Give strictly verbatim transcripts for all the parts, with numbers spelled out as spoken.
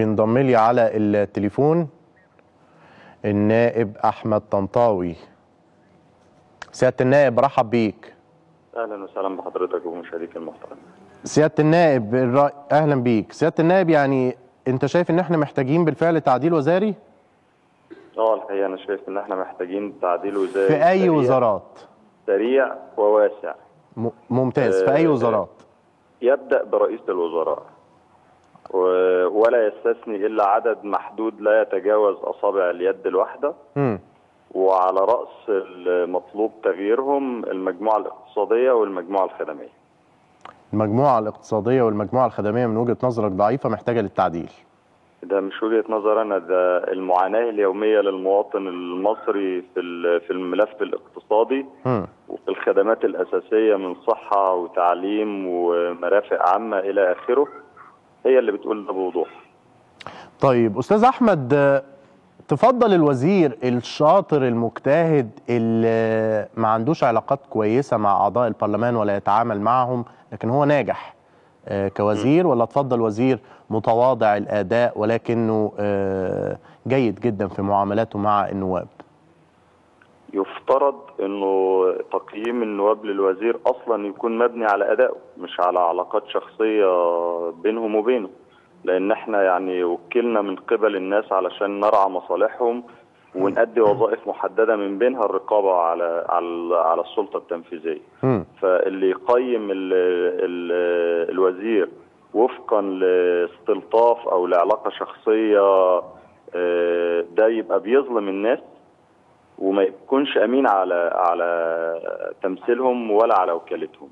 بينضم لي على التليفون النائب أحمد طنطاوي. سيادة النائب رحب بيك. أهلا وسهلا بحضرتك ومشاهديك المحترم. سيادة النائب الرأي... أهلا بيك. سيادة النائب، يعني أنت شايف إن إحنا محتاجين بالفعل تعديل وزاري؟ أه الحقيقة أنا شايف إن إحنا محتاجين تعديل وزاري في أي سريع. وزارات؟ سريع وواسع. ممتاز. في أي وزارات؟ يبدأ برئيس الوزراء، ولا يستثني إلا عدد محدود لا يتجاوز أصابع اليد الواحدة. م. وعلى رأس المطلوب تغييرهم المجموعة الاقتصادية والمجموعة الخدمية. المجموعة الاقتصادية والمجموعة الخدمية من وجهة نظرك ضعيفة، محتاجة للتعديل؟ ده مش وجهة نظر أنا، ده المعاناة اليومية للمواطن المصري في في الملف الاقتصادي م. وفي الخدمات الأساسية من صحة وتعليم ومرافق عامة إلى آخره، هي اللي بتقول ده بوضوح. طيب أستاذ أحمد، تفضل الوزير الشاطر المجتهد اللي ما عندوش علاقات كويسة مع أعضاء البرلمان ولا يتعامل معهم لكن هو ناجح كوزير، ولا تفضل وزير متواضع الأداء ولكنه جيد جدا في معاملاته مع النواب؟ يفترض أنه تقييم النواب للوزير أصلا يكون مبني على أدائه مش على علاقات شخصية بينهم وبينه، لأن احنا يعني وكلنا من قبل الناس علشان نرعى مصالحهم ونأدي وظائف محددة من بينها الرقابة على على, على السلطة التنفيذية. فاللي يقيم ال ال الوزير وفقا لاستلطاف أو لعلاقة شخصية ده يبقى بيظلم الناس وما يكونش أمين على على تمثيلهم ولا على وكالتهم.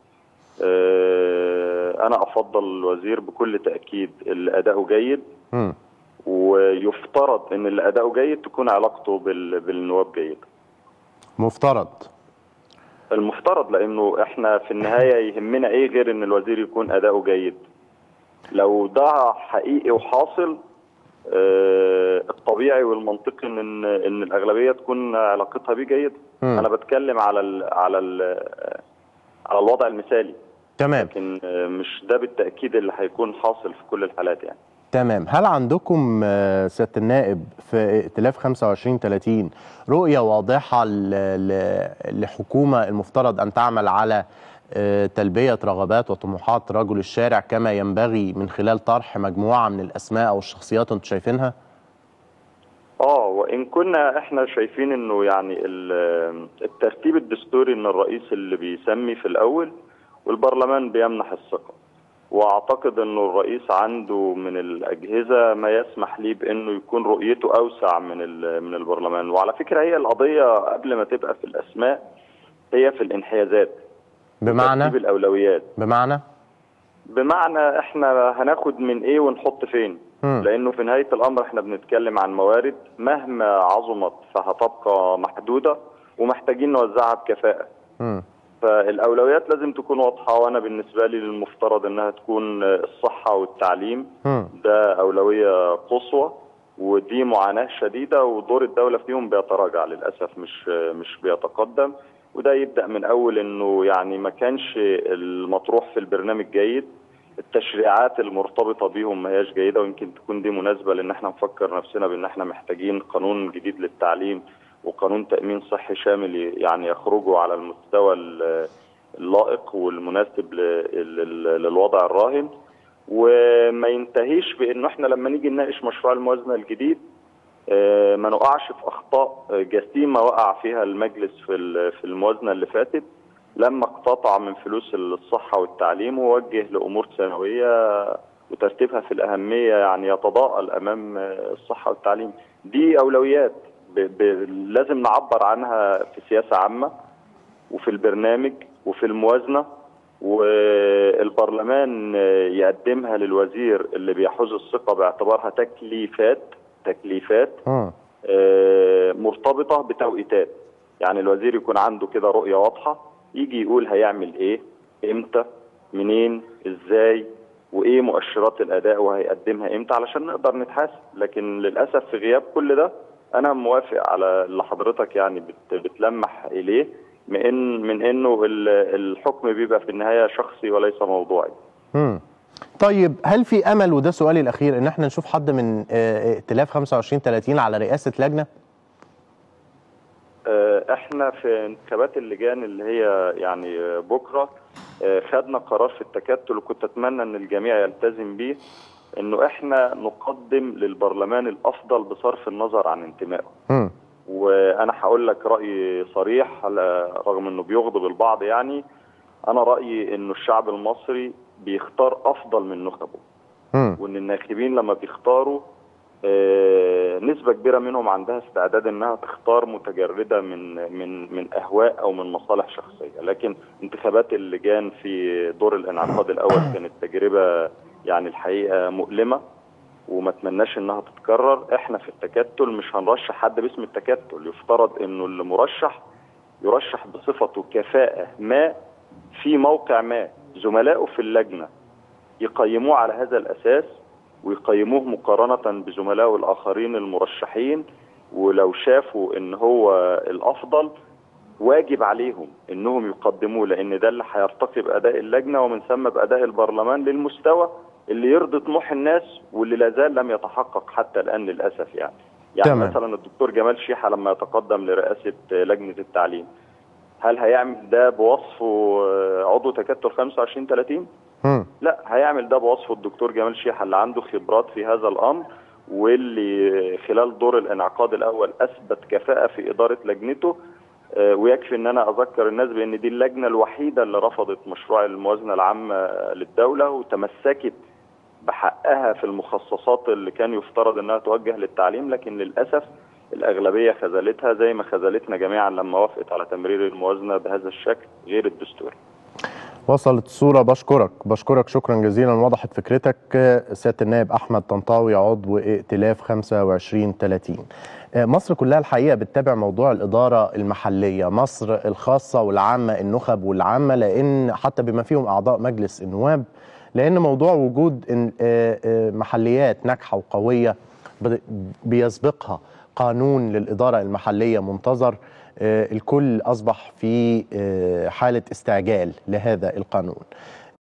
أنا أفضل الوزير بكل تأكيد اللي أداؤه جيد، م. ويفترض إن اللي أداؤه جيد تكون علاقته بالنواب جيدة. مفترض. المفترض، لأنه إحنا في النهاية يهمنا إيه غير إن الوزير يكون أداؤه جيد؟ لو ده حقيقي وحاصل الطبيعي والمنطقي إن إن الأغلبية تكون علاقتها بيه جيدة. م. أنا بتكلم على ال على ال على الوضع المثالي. تمام. لكن مش ده بالتأكيد اللي هيكون حاصل في كل الحالات يعني. تمام. هل عندكم سيادة النائب في ائتلاف خمسة وعشرين ثلاثين رؤية واضحة لحكومة المفترض أن تعمل على تلبية رغبات وطموحات رجل الشارع كما ينبغي من خلال طرح مجموعة من الأسماء أو الشخصيات أنتم شايفينها؟ آه وإن كنا إحنا شايفين إنه يعني الترتيب الدستوري إن الرئيس اللي بيسمي في الأول والبرلمان بيمنح الثقة، واعتقد انه الرئيس عنده من الاجهزه ما يسمح ليه بانه يكون رؤيته اوسع من من البرلمان. وعلى فكره هي القضيه قبل ما تبقى في الاسماء هي في الانحيازات، بمعنى ترتيب الاولويات، بمعنى بمعنى احنا هناخد من ايه ونحط فين، م. لانه في نهايه الامر احنا بنتكلم عن موارد مهما عظمت فهتبقى محدوده ومحتاجين نوزعها بكفاءه. م. فالأولويات لازم تكون واضحة، وأنا بالنسبة لي المفترض أنها تكون الصحة والتعليم. م. ده أولوية قصوى ودي معاناة شديدة، ودور الدولة فيهم بيتراجع للأسف، مش مش بيتقدم، وده يبدأ من أول أنه يعني ما كانش المطروح في البرنامج جيد، التشريعات المرتبطة بيهم ما هياش جيدة، ويمكن تكون دي مناسبة لأن احنا نفكر نفسنا بأن احنا محتاجين قانون جديد للتعليم وقانون تأمين صحي شامل يعني يخرجوا على المستوى اللائق والمناسب للوضع الراهن، وما ينتهيش بأنه احنا لما نيجي نناقش مشروع الموازنة الجديد ما نقعش في أخطاء جسيمة وقع فيها المجلس في الموازنة اللي فاتت لما اقتطع من فلوس الصحة والتعليم ووجه لأمور ثانوية وترتيبها في الأهمية يعني يتضاءل أمام الصحة والتعليم. دي أولويات ب... ب... لازم نعبر عنها في سياسة عامة وفي البرنامج وفي الموازنة، والبرلمان يقدمها للوزير اللي بيحوز الثقة باعتبارها تكليفات تكليفات آه مرتبطة بتوقيتات. يعني الوزير يكون عنده كده رؤية واضحة، يجي يقول هيعمل ايه امتى منين ازاي وايه مؤشرات الأداء وهيقدمها امتى علشان نقدر نتحاسب. لكن للأسف في غياب كل ده أنا موافق على اللي حضرتك يعني بتلمح إليه من من إنه الحكم بيبقى في النهاية شخصي وليس موضوعي. امم طيب هل في امل، وده سؤالي الاخير، ان احنا نشوف حد من ائتلاف خمسة وعشرين ثلاثين على رئاسه لجنه؟ احنا في انتخابات اللجان اللي هي يعني بكره خدنا قرار في التكتل، وكنت اتمنى ان الجميع يلتزم بيه، انه احنا نقدم للبرلمان الافضل بصرف النظر عن انتمائه. م. وانا هقول لك رايي صريح رغم انه بيغضب البعض، يعني انا رايي انه الشعب المصري بيختار افضل من نخبه، وان الناخبين لما بيختاروا آه نسبه كبيره منهم عندها استعداد انها تختار متجرده من من من اهواء او من مصالح شخصيه. لكن انتخابات اللجان في دور الانعقاد الاول كانت تجربه يعني الحقيقه مؤلمه، وما اتمناش انها تتكرر. احنا في التكتل مش هنرشح حد باسم التكتل، يفترض انه اللي مرشح يرشح بصفته كفاءه ما في موقع ما، زملائه في اللجنه يقيموه على هذا الاساس ويقيموه مقارنه بزملائه الاخرين المرشحين، ولو شافوا ان هو الافضل واجب عليهم انهم يقدموه، لان ده اللي هيرتقي باداء اللجنه ومن ثم باداء البرلمان للمستوى اللي يرضي طموح الناس، واللي لا زال لم يتحقق حتى الان للاسف. يعني يعني تمام. مثلا الدكتور جمال شيحة لما يتقدم لرئاسه لجنه التعليم، هل هيعمل ده بوصفه عضو تكتل خمسة وعشرين ثلاثين؟ لا، هيعمل ده بوصفه الدكتور جمال شيحة اللي عنده خبرات في هذا الامر، واللي خلال دور الانعقاد الاول اثبت كفاءه في اداره لجنته. ويكفي ان انا اذكر الناس بان دي اللجنه الوحيده اللي رفضت مشروع الموازنه العامه للدوله، وتمسكت بحقها في المخصصات اللي كان يفترض انها توجه للتعليم، لكن للاسف الأغلبية خذلتها زي ما خذلتنا جميعا لما وافقت على تمرير الموازنة بهذا الشكل غير الدستوري. وصلت الصورة. بشكرك بشكرك شكرا جزيلا، وضحت فكرتك سيادة النائب أحمد طنطاوي عضو ائتلاف خمسة وعشرين ثلاثين. مصر كلها الحقيقة بتتابع موضوع الإدارة المحلية، مصر الخاصة والعامة، النخب والعامة، لأن حتى بما فيهم أعضاء مجلس النواب، لأن موضوع وجود محليات ناجحة وقوية بيسبقها قانون للإدارة المحلية منتظر. الكل أصبح في حالة استعجال لهذا القانون.